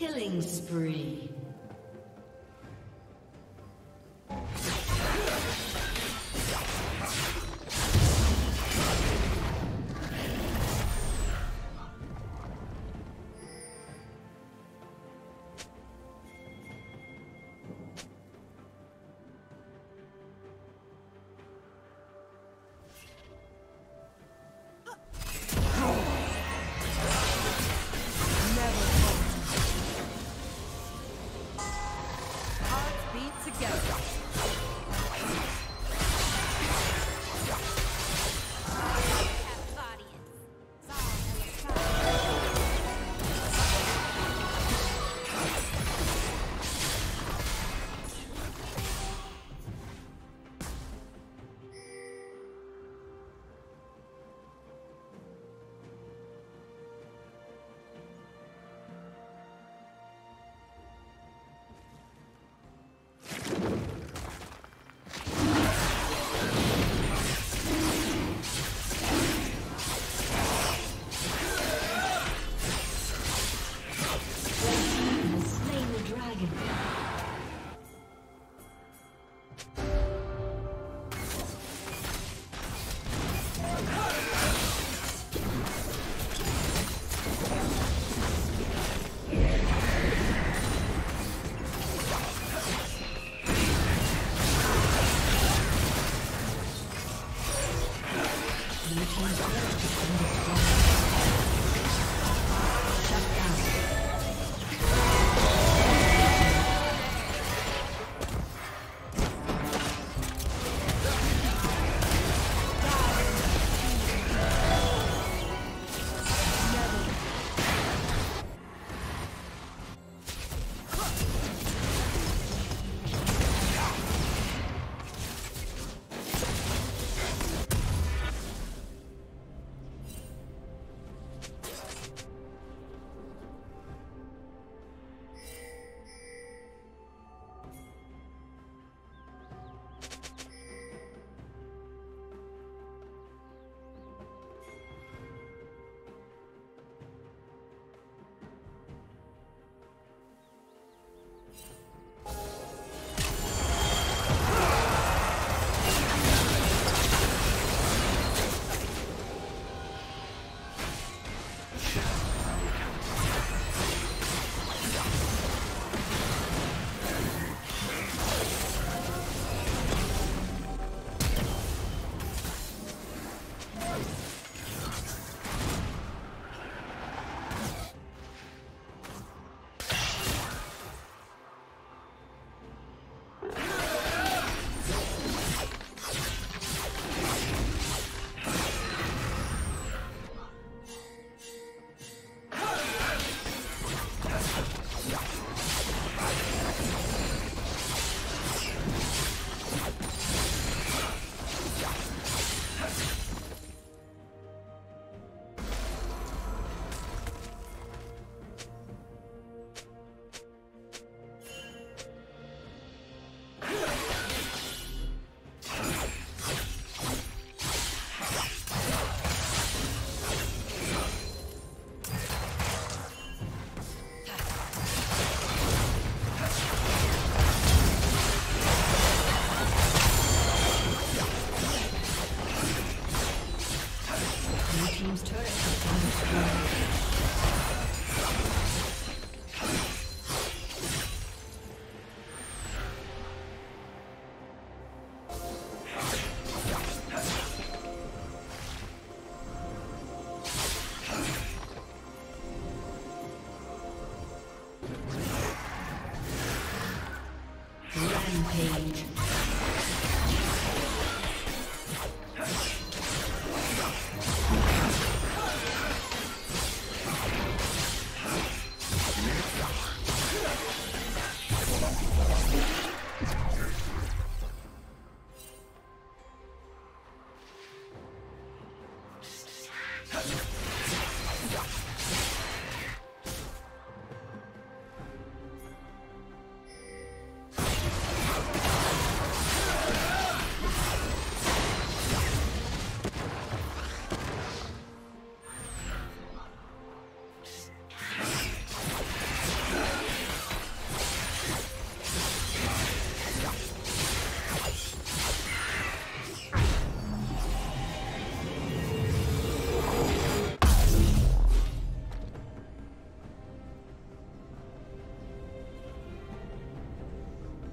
Killing spree.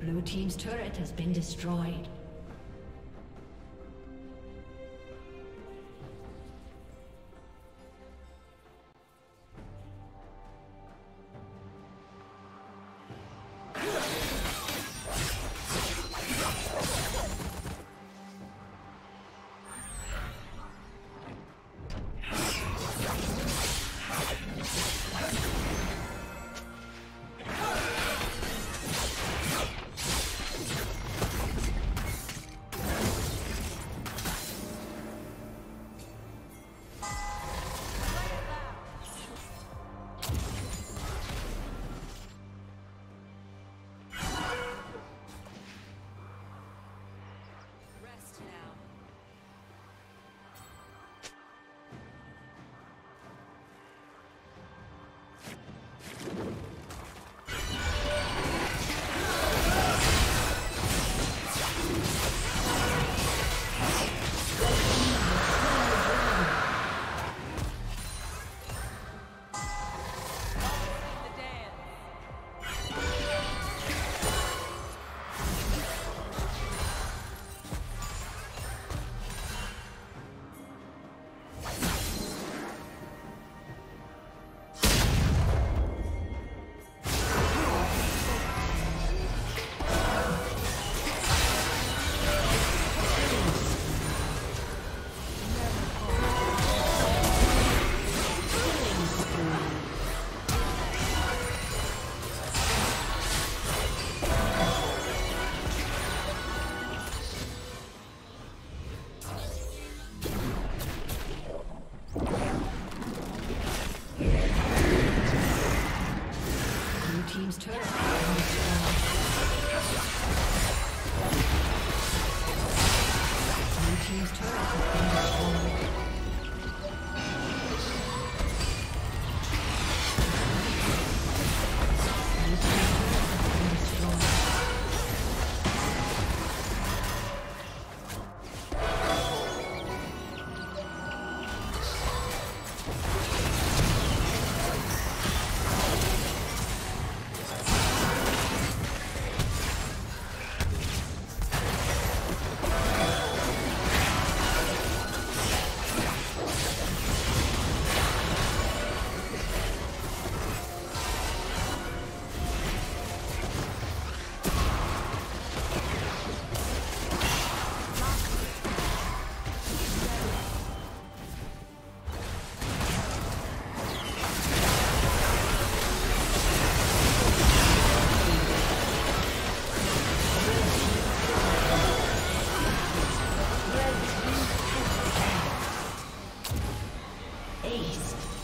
Blue team's turret has been destroyed. Ace.